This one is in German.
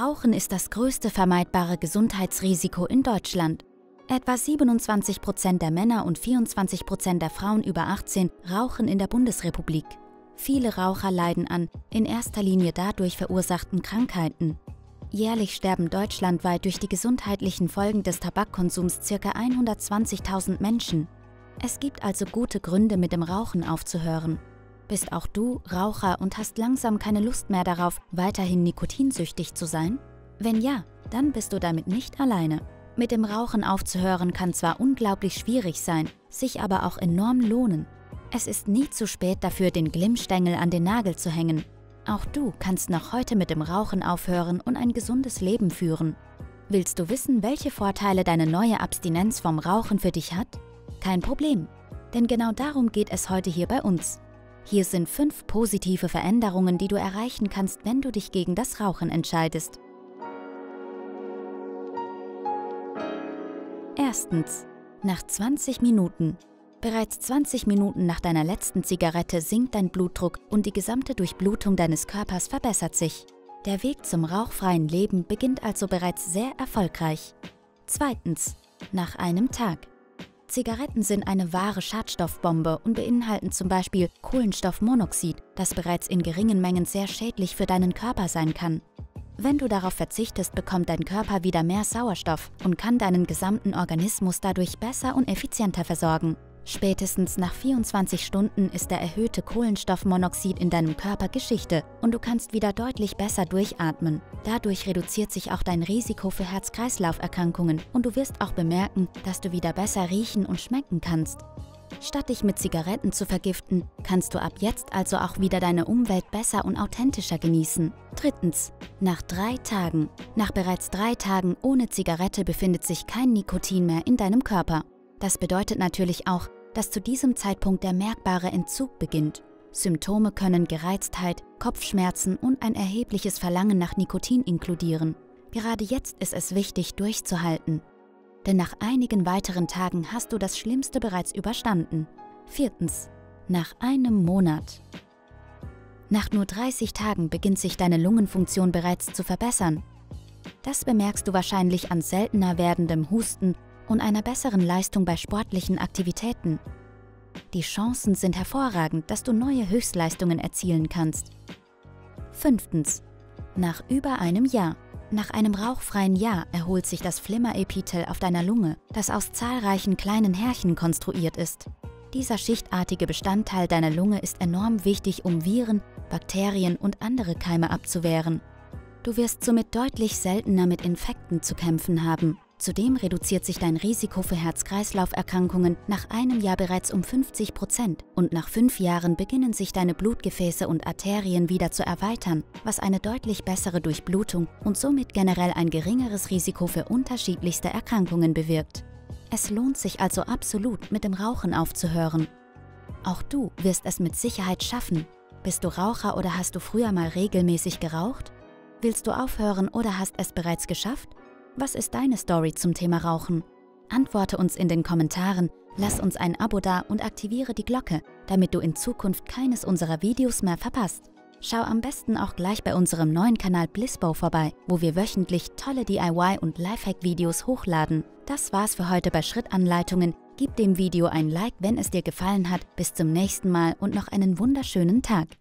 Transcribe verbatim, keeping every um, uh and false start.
Rauchen ist das größte vermeidbare Gesundheitsrisiko in Deutschland. Etwa siebenundzwanzig Prozent der Männer und vierundzwanzig Prozent der Frauen über achtzehn rauchen in der Bundesrepublik. Viele Raucher leiden an in erster Linie dadurch verursachten Krankheiten. Jährlich sterben deutschlandweit durch die gesundheitlichen Folgen des Tabakkonsums ca. hundertzwanzigtausend Menschen. Es gibt also gute Gründe, mit dem Rauchen aufzuhören. Bist auch du Raucher und hast langsam keine Lust mehr darauf, weiterhin nikotinsüchtig zu sein? Wenn ja, dann bist du damit nicht alleine. Mit dem Rauchen aufzuhören kann zwar unglaublich schwierig sein, sich aber auch enorm lohnen. Es ist nie zu spät dafür, den Glimmstängel an den Nagel zu hängen. Auch du kannst noch heute mit dem Rauchen aufhören und ein gesundes Leben führen. Willst du wissen, welche Vorteile deine neue Abstinenz vom Rauchen für dich hat? Kein Problem, denn genau darum geht es heute hier bei uns. Hier sind fünf positive Veränderungen, die du erreichen kannst, wenn du dich gegen das Rauchen entscheidest. Erstens. Nach zwanzig Minuten. Bereits zwanzig Minuten nach deiner letzten Zigarette sinkt dein Blutdruck und die gesamte Durchblutung deines Körpers verbessert sich. Der Weg zum rauchfreien Leben beginnt also bereits sehr erfolgreich. Zweitens. Nach einem Tag. Zigaretten sind eine wahre Schadstoffbombe und beinhalten zum Beispiel Kohlenstoffmonoxid, das bereits in geringen Mengen sehr schädlich für deinen Körper sein kann. Wenn du darauf verzichtest, bekommt dein Körper wieder mehr Sauerstoff und kann deinen gesamten Organismus dadurch besser und effizienter versorgen. Spätestens nach vierundzwanzig Stunden ist der erhöhte Kohlenstoffmonoxid in deinem Körper Geschichte und du kannst wieder deutlich besser durchatmen. Dadurch reduziert sich auch dein Risiko für Herz-Kreislauf-Erkrankungen und du wirst auch bemerken, dass du wieder besser riechen und schmecken kannst. Statt dich mit Zigaretten zu vergiften, kannst du ab jetzt also auch wieder deine Umwelt besser und authentischer genießen. Drittens. Nach drei Tagen. Nach bereits drei Tagen ohne Zigarette befindet sich kein Nikotin mehr in deinem Körper. Das bedeutet natürlich auch, dass zu diesem Zeitpunkt der merkbare Entzug beginnt. Symptome können Gereiztheit, Kopfschmerzen und ein erhebliches Verlangen nach Nikotin inkludieren. Gerade jetzt ist es wichtig, durchzuhalten. Denn nach einigen weiteren Tagen hast du das Schlimmste bereits überstanden. Viertens. Nach einem Monat. Nach nur dreißig Tagen beginnt sich deine Lungenfunktion bereits zu verbessern. Das bemerkst du wahrscheinlich an seltener werdendem Husten und einer besseren Leistung bei sportlichen Aktivitäten. Die Chancen sind hervorragend, dass du neue Höchstleistungen erzielen kannst. Fünftens. Nach über einem Jahr. Nach einem rauchfreien Jahr erholt sich das Flimmerepithel auf deiner Lunge, das aus zahlreichen kleinen Härchen konstruiert ist. Dieser schichtartige Bestandteil deiner Lunge ist enorm wichtig, um Viren, Bakterien und andere Keime abzuwehren. Du wirst somit deutlich seltener mit Infekten zu kämpfen haben. Zudem reduziert sich dein Risiko für Herz-Kreislauf-Erkrankungen nach einem Jahr bereits um fünfzig Prozent und nach fünf Jahren beginnen sich deine Blutgefäße und Arterien wieder zu erweitern, was eine deutlich bessere Durchblutung und somit generell ein geringeres Risiko für unterschiedlichste Erkrankungen bewirkt. Es lohnt sich also absolut, mit dem Rauchen aufzuhören. Auch du wirst es mit Sicherheit schaffen. Bist du Raucher oder hast du früher mal regelmäßig geraucht? Willst du aufhören oder hast es bereits geschafft? Was ist deine Story zum Thema Rauchen? Antworte uns in den Kommentaren, lass uns ein Abo da und aktiviere die Glocke, damit du in Zukunft keines unserer Videos mehr verpasst. Schau am besten auch gleich bei unserem neuen Kanal Blissbow vorbei, wo wir wöchentlich tolle D I Y- und Lifehack-Videos hochladen. Das war's für heute bei Schrittanleitungen. Gib dem Video ein Like, wenn es dir gefallen hat. Bis zum nächsten Mal und noch einen wunderschönen Tag.